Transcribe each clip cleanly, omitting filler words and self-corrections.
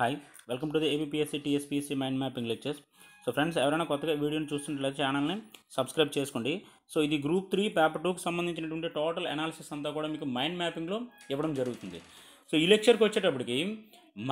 Hi welcome to the APSC TSPSC mind mapping lectures. So friends, ఎవరైనా కొత్తగా వీడియోని చూస్తున్నట్లయితే ఛానల్ని సబ్స్క్రైబ్ చేసుకోండి. సో ఇది గ్రూప్ 3 పేపర్ 2కి సంబంధించినటువంటి టోటల్ అనాలిసిస్ అంతా కూడా మీకు మైండ్ మ్యాపింగ్లో ఇవ్వడం జరుగుతుంది. సో ఈ లెక్చర్కి వచ్చేటప్పటికి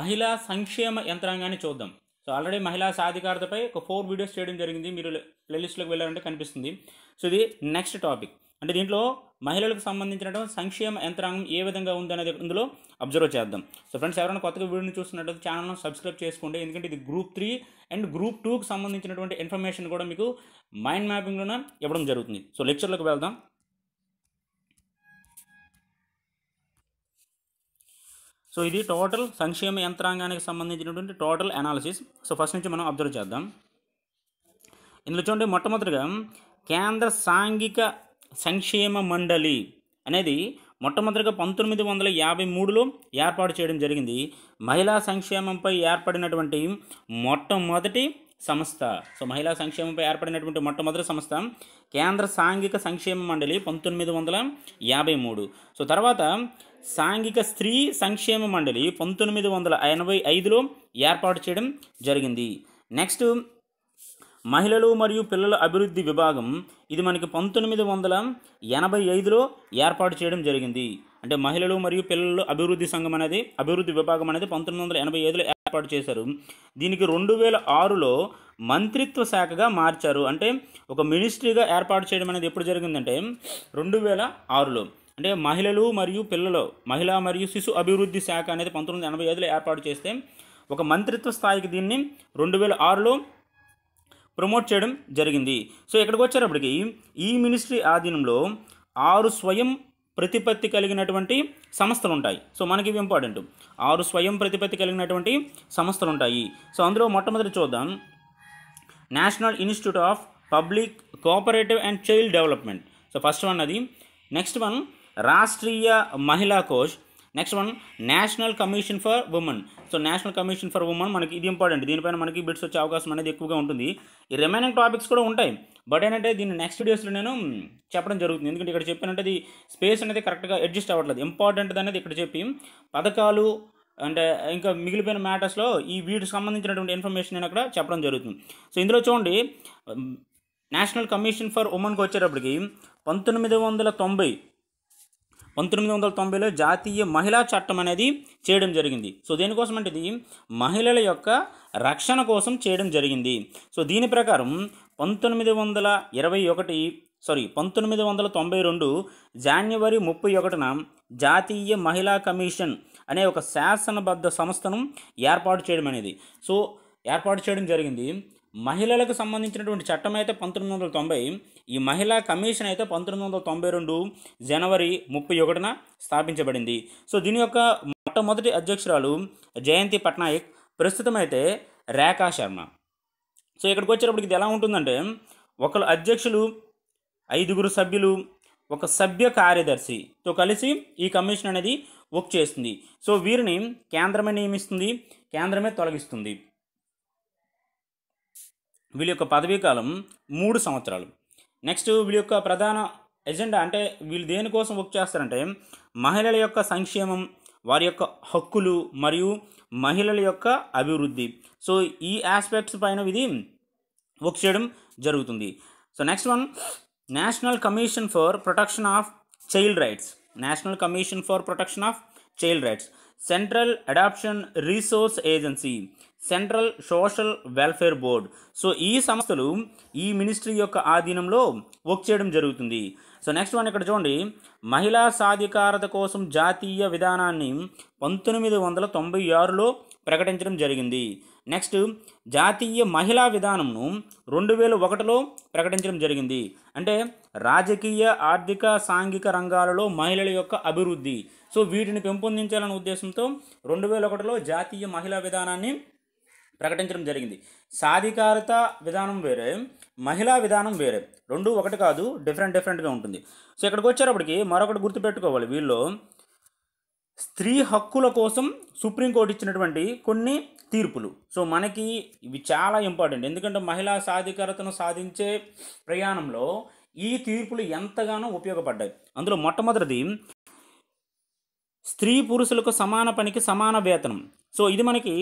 మహిళా సంక్షేమ యంత్రాంగాన్ని చూద్దాం. సో ఆల్రెడీ మహిళా సాధికారతపై ఒక 4 వీడియోస్ చేయడం జరిగింది, మీరు ప్లేలిస్ట్లోకి వెళ్ళారంటే కనిపిస్తుంది. సో ఇది నెక్స్ట్ టాపిక్. అంటే దీంట్లో మహిళలకు సంబంధించినటువంటి సంక్షేమ యంత్రాంగం ఏ విధంగా ఉందనేది ఇందులో అబ్జర్వ్ చేద్దాం. సో ఫ్రెండ్స్, ఎవరైనా కొత్తగా వీడియోని చూస్తున్నట్లయితే ఛానల్ను సబ్స్క్రైబ్ చేసుకోండి, ఎందుకంటే ఇది గ్రూప్ 3 అండ్ గ్రూప్ 2కి సంబంధించినటువంటి ఇన్ఫర్మేషన్ కూడా మీకు మైండ్ మ్యాపింగ్లోనే ఇవ్వడం జరుగుతుంది. సో లెక్చర్లోకి వెళ్దాం. సో ఇది టోటల్ సంక్షేమ యంత్రాంగానికి సంబంధించినటువంటి టోటల్ అనాలిసిస్. సో ఫస్ట్ నుంచి మనం అబ్జర్వ్ చేద్దాం. ఇందులో చూడండి, మొట్టమొదటిగా కేంద్ర సాంఘిక సంక్షేమ మండలి అనేది మొట్టమొదటిగా 1953లో ఏర్పాటు చేయడం జరిగింది. మహిళా సంక్షేమంపై ఏర్పడినటువంటి మొట్టమొదటి సంస్థ. సో మహిళా సంక్షేమంపై ఏర్పడినటువంటి మొట్టమొదటి సంస్థ కేంద్ర సాంఘిక సంక్షేమ మండలి 1953. సో తర్వాత సాంఘిక స్త్రీ సంక్షేమ మండలి 1985లో ఏర్పాటు చేయడం జరిగింది. నెక్స్ట్ మహిళలు మరియు పిల్లల అభివృద్ధి విభాగం, ఇది మనకి 1985లో ఏర్పాటు చేయడం జరిగింది. అంటే మహిళలు మరియు పిల్లల అభివృద్ధి సంఘం అనేది, అభివృద్ధి విభాగం అనేది 1985లో ఏర్పాటు చేశారు. దీనికి 2006లో మంత్రిత్వ శాఖగా మార్చారు. అంటే ఒక మినిస్ట్రీగా ఏర్పాటు చేయడం అనేది ఎప్పుడు జరిగిందంటే 2006లో. అంటే మహిళలు మరియు పిల్లలు, మహిళా మరియు శిశు అభివృద్ధి శాఖ అనేది 1985లో ఏర్పాటు చేస్తే ఒక మంత్రిత్వ స్థాయికి దీన్ని 2006లో ప్రమోట్ చేయడం జరిగింది. సో ఇక్కడికి వచ్చేటప్పటికి ఈ మినిస్ట్రీ ఆధీనంలో 6 స్వయం ప్రతిపత్తి కలిగినటువంటి సంస్థలు ఉంటాయి. సో మనకి ఇవి ఇంపార్టెంట్, 6 స్వయం ప్రతిపత్తి కలిగినటువంటి సంస్థలు ఉంటాయి. సో అందులో మొట్టమొదటి చూద్దాం, national institute of public cooperative and child development. So first one అది. Next one Rashtriya Mahila Kosh. Next one national commission for women. So national commission for women మనకి ఇది ఇంపార్టెంట్, దీనిపైన మనకి బిట్స్ వచ్చే అవకాశం అనేది ఎక్కువగా ఉంటుంది. ఈ రిమైనింగ్ టాపిక్స్ కూడా ఉంటాయి, బట్ ఏంటంటే దీన్ని నెక్స్ట్ డేస్లో నేను చెప్పడం జరుగుతుంది, ఎందుకంటే ఇక్కడ చెప్పానంటే అది స్పేస్ అనేది కరెక్ట్గా అడ్జస్ట్ అవ్వట్లేదు. ఇంపార్టెంట్ అనేది ఇక్కడ చెప్పి పథకాలు అంటే ఇంకా మిగిలిపోయిన మ్యాటర్స్లో ఈ వీటికి సంబంధించినటువంటి ఇన్ఫర్మేషన్ నేను అక్కడ చెప్పడం జరుగుతుంది. సో ఇందులో చూడండి, నేషనల్ కమిషన్ ఫర్ ఉమెన్కి వచ్చేటప్పటికి 1990లో జాతీయ మహిళా చట్టం అనేది చేయడం జరిగింది. సో దేనికోసం అంటే ఇది మహిళల యొక్క రక్షణ కోసం చేయడం జరిగింది. సో దీని ప్రకారం 1992 జనవరి 31న జాతీయ మహిళా కమిషన్ అనే ఒక శాసనబద్ధ సంస్థను ఏర్పాటు చేయడం జరిగింది. మహిళలకు సంబంధించినటువంటి చట్టం అయితే 1990, ఈ మహిళా కమిషన్ అయితే 1992 జనవరి 31న స్థాపించబడింది. సో దీని యొక్క మొట్టమొదటి అధ్యక్షురాలు జయంతి పట్నాయక్, ప్రస్తుతం అయితే రేఖా శర్మ. సో ఇక్కడికి వచ్చేటప్పటికి ఇది ఎలా ఉంటుందంటే ఒకరు అధ్యక్షులు, 5 సభ్యులు, ఒక సభ్య కార్యదర్శితో కలిసి ఈ కమిషన్ అనేది వర్క్ చేస్తుంది. సో వీరిని కేంద్రమే నియమిస్తుంది, కేంద్రమే తొలగిస్తుంది. వీళ్ళ యొక్క పదవీ కాలం 3 సంవత్సరాలు. నెక్స్ట్ వీళ్ళ యొక్క ప్రధాన ఎజెండా అంటే వీళ్ళు దేనికోసం వర్క్ చేస్తారంటే మహిళల యొక్క సంక్షేమం, వారి యొక్క హక్కులు మరియు మహిళల యొక్క అభివృద్ధి. సో ఈ ఆస్పెక్ట్స్ పైన ఇది వర్క్ చేయడం జరుగుతుంది. So next one national commission for protection of child rights. National commission for protection of child rights, central adoption resource agency, central social welfare board. So ఈ సంస్థలు ఈ మినిస్ట్రీ యొక్క ఆధీనంలో వర్క్ చేయడం జరుగుతుంది. సో నెక్స్ట్ వన్ ఇక్కడ చూడండి, మహిళా సాధికారత కోసం జాతీయ విధానాన్ని 1996లో ప్రకటించడం జరిగింది. నెక్స్ట్ జాతీయ మహిళా విధానంను 2001లో ప్రకటించడం జరిగింది. అంటే రాజకీయ, ఆర్థిక, సాంఘిక రంగాలలో మహిళల యొక్క అభివృద్ధి, సో వీటిని పెంపొందించాలనే ఉద్దేశంతో 2001లో జాతీయ మహిళా విధానాన్ని ప్రకటించడం జరిగింది. సాధికారత విధానం వేరే, మహిళా విధానం వేరే, 2 ఒకటి కాదు, డిఫరెంట్గా ఉంటుంది. సో ఇక్కడికి వచ్చేటప్పటికి మరొకటి గుర్తుపెట్టుకోవాలి, వీళ్ళు స్త్రీ హక్కుల కోసం సుప్రీంకోర్టు ఇచ్చినటువంటి కొన్ని తీర్పులు. సో మనకి ఇవి చాలా ఇంపార్టెంట్, ఎందుకంటే మహిళా సాధికారతను సాధించే ప్రయాణంలో ఈ తీర్పులు ఎంతగానో ఉపయోగపడ్డాయి. అందులో మొట్టమొదటిది స్త్రీ పురుషులకు సమాన పనికి సమాన వేతనం. సో ఇది మనకి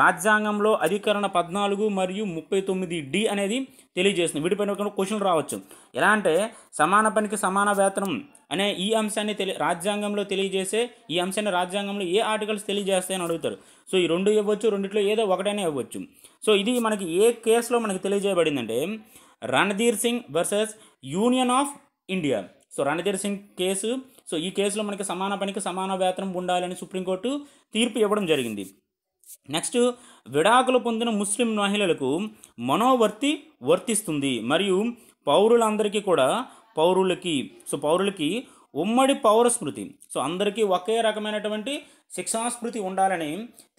రాజ్యాంగంలో అధికరణ 14 మరియు 39D అనేది తెలియజేస్తుంది. వీటిపైన ఒక క్వశ్చన్ రావచ్చు. ఎలా అంటే సమాన పనికి సమాన వేతనం అనే ఈ అంశాన్ని రాజ్యాంగంలో తెలియజేసే ఈ అంశాన్ని రాజ్యాంగంలో ఏ ఆర్టికల్స్ తెలియజేస్తాయని అడుగుతారు. సో ఈ రెండు ఇవ్వచ్చు, రెండిట్లో ఏదో ఒకటైనా ఇవ్వచ్చు. సో ఇది మనకి ఏ కేసులో మనకి తెలియజేయబడిందంటే Randhir Singh versus union of India. So Randhir Singh case. So ఈ కేసులో మనకి సమాన పనికి సమాన వేతనం ఉండాలని సుప్రీంకోర్టు తీర్పు ఇవ్వడం జరిగింది. నెక్స్ట్, విడాకులు పొందిన ముస్లిం మహిళలకు మనోవర్తి వర్తిస్తుంది మరియు పౌరులందరికీ కూడా పౌరులకి ఉమ్మడి పౌర స్మృతి. సో అందరికీ ఒకే రకమైనటువంటి శిక్షా స్మృతి ఉండాలని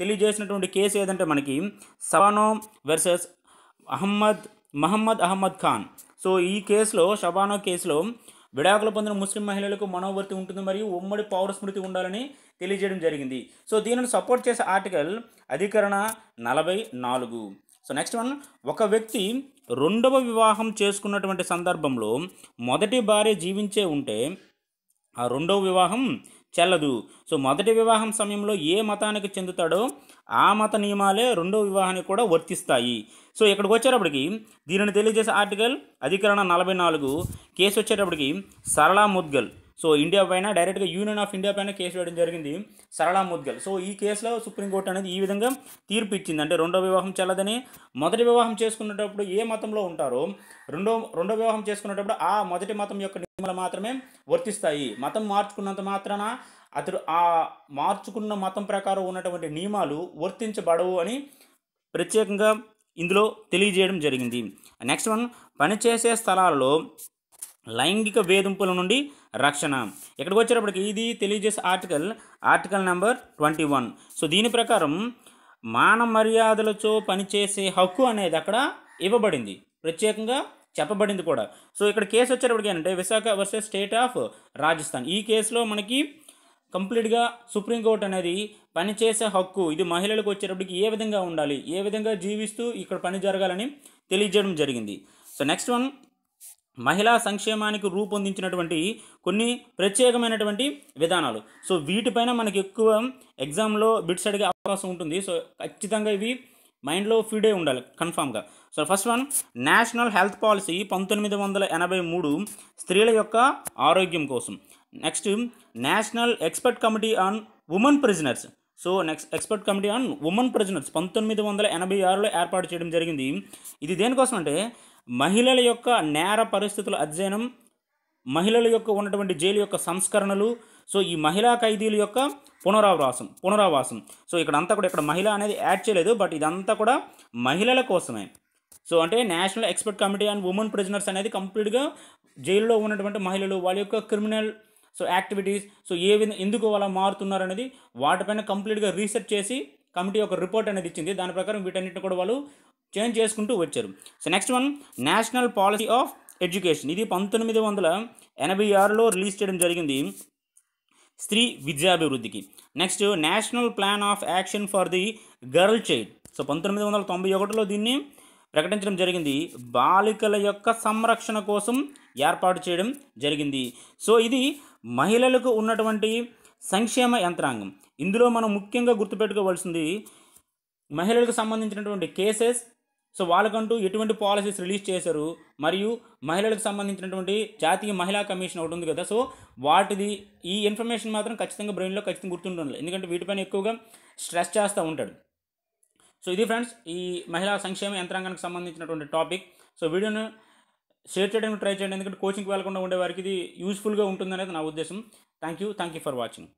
తెలియజేసినటువంటి కేసు ఏదంటే మనకి సబానో వర్సెస్ మహమ్మద్ అహ్మద్ ఖాన్. సో ఈ కేసులో షబానో కేసులో విడాకులు పొందిన ముస్లిం మహిళలకు మనోవర్తి ఉంటుంది మరియు ఉమ్మడి పౌర స్మృతి ఉండాలని తెలియజేయడం జరిగింది. సో దీనిని సపోర్ట్ చేసే ఆర్టికల్ అధికరణ 44. సో నెక్స్ట్ వన్, ఒక వ్యక్తి రెండవ వివాహం చేసుకున్నటువంటి సందర్భంలో మొదటి భార్య జీవించే ఉంటే ఆ రెండవ వివాహం చెల్లదు. సో మొదటి వివాహం సమయంలో ఏ మతానికి చెందుతాడో ఆ మత నియమాలే రెండో వివాహానికి కూడా వర్తిస్తాయి. సో ఇక్కడికి వచ్చేటప్పటికి దీనిని తెలియజేసే ఆర్టికల్ అధికరణ 44. కేసు వచ్చేటప్పటికి సరళా ముద్గల్. సో ఇండియా పైన డైరెక్ట్గా యూనియన్ ఆఫ్ ఇండియా పైన కేసు వేయడం జరిగింది సరళా ముద్గల్. సో ఈ కేసులో సుప్రీంకోర్టు అనేది ఈ విధంగా తీర్పు ఇచ్చింది. అంటే రెండో వివాహం చెల్లదని, మొదటి వివాహం చేసుకునేటప్పుడు ఏ మతంలో ఉంటారో రెండో వివాహం చేసుకునేటప్పుడు ఆ మొదటి మతం యొక్క నియమాలు మాత్రమే వర్తిస్తాయి. మతం మార్చుకున్నంత మాత్రాన అతడు ఆ మార్చుకున్న మతం ప్రకారం ఉన్నటువంటి నియమాలు వర్తించబడవు అని ప్రత్యేకంగా ఇందులో తెలియజేయడం జరిగింది. నెక్స్ట్ వన్, పనిచేసే స్థలాల్లో లైంగిక వేధింపుల నుండి రక్షణ. ఇక్కడికి వచ్చేటప్పటికి ఇది తెలియజేసే ఆర్టికల్ నెంబర్ 21. సో దీని ప్రకారం మాన మర్యాదలతో పనిచేసే హక్కు అనేది అక్కడ ఇవ్వబడింది, ప్రత్యేకంగా చెప్పబడింది కూడా. సో ఇక్కడ కేసు వచ్చేటప్పటికి ఏంటంటే Visakha versus state of Rajasthan. ఈ కేసులో మనకి కంప్లీట్గా సుప్రీంకోర్టు అనేది పనిచేసే హక్కు ఇది మహిళలకు వచ్చేటప్పటికి ఏ విధంగా ఉండాలి, ఏ విధంగా జీవిస్తూ ఇక్కడ పని జరగాలని తెలియజేయడం జరిగింది. సో నెక్స్ట్ వన్, మహిళా సంక్షేమానికి రూపొందించినటువంటి కొన్ని ప్రత్యేకమైనటువంటి విధానాలు. సో వీటిపైన మనకి ఎక్కువ ఎగ్జామ్లో బిట్స్ అడిగే అవకాశం ఉంటుంది. సో ఖచ్చితంగా ఇవి మైండ్లో ఫీడ్ అయి ఉండాలి కన్ఫామ్గా. So first one, national health policy 1983 స్త్రీల యొక్క ఆరోగ్యం కోసం. Next, national expert committee on women prisoners. So next, expert committee on women prisoners 1986లో ఏర్పాటు చేయడం జరిగింది. ఇది దేనికోసం అంటే మహిళల యొక్క నేర పరిస్థితుల అధ్యయనం, మహిళల యొక్క ఉన్నటువంటి జైలు యొక్క సంస్కరణలు, సో ఈ మహిళా ఖైదీల యొక్క పునరావాసం. సో ఇక్కడంతా కూడా ఇక్కడ మహిళ అనేది యాడ్ చేయలేదు, బట్ ఇదంతా కూడా మహిళల కోసమే. సో అంటే national expert committee on women prisoners అనేది కంప్లీట్గా జైల్లో ఉన్నటువంటి మహిళలు, వాళ్ళ యొక్క క్రిమినల్ సో యాక్టివిటీస్, సో ఏ విధంగా ఎందుకు అలా మారుతున్నారు అనేది వాటిపైన కంప్లీట్గా రీసెర్చ్ చేసి కమిటీ యొక్క రిపోర్ట్ అనేది ఇచ్చింది. దాని ప్రకారం వీటన్నిటిని కూడా వాళ్ళు చేంజ్ చేసుకుంటూ వచ్చారు. So next one, national policy of education. ఇది 1986లో రిలీజ్ చేయడం జరిగింది స్త్రీ విద్యాభివృద్ధికి. Next, national plan of action for the girl child. So 1991లో దీన్ని ప్రకటించడం జరిగింది. బాలికల యొక్క సంరక్షణ కోసం ఏర్పాటు చేయడం జరిగింది. సో ఇది మహిళలకు ఉన్నటువంటి సంక్షేమ యంత్రాంగం. ఇందులో మనం ముఖ్యంగా గుర్తుపెట్టుకోవాల్సింది మహిళలకు సంబంధించినటువంటి కేసెస్, సో వాళ్ళకంటూ ఎటువంటి పాలసీస్ రిలీజ్ చేశారు, మరియు మహిళలకు సంబంధించినటువంటి జాతీయ మహిళా కమిషన్ ఒకటి ఉంది కదా. సో వాటిది ఈ ఇన్ఫర్మేషన్ మాత్రం ఖచ్చితంగా బ్రెయిన్లో ఖచ్చితంగా గుర్తుండాలి, ఎందుకంటే వీటిపైన ఎక్కువగా స్ట్రెస్ చేస్తూ ఉంటాడు. సో ఇది ఫ్రెండ్స్ ఈ మహిళా సంక్షేమ యంత్రాంగానికి సంబంధించినటువంటి టాపిక్. సో వీడియోను షేర్ చేయడానికి ట్రై చేయండి, ఎందుకంటే కోచింగ్కి వెళ్ళకుండా ఉండే వారికి ఇది యూస్ఫుల్గా ఉంటుందనేది నా ఉద్దేశం. Thank you for watching.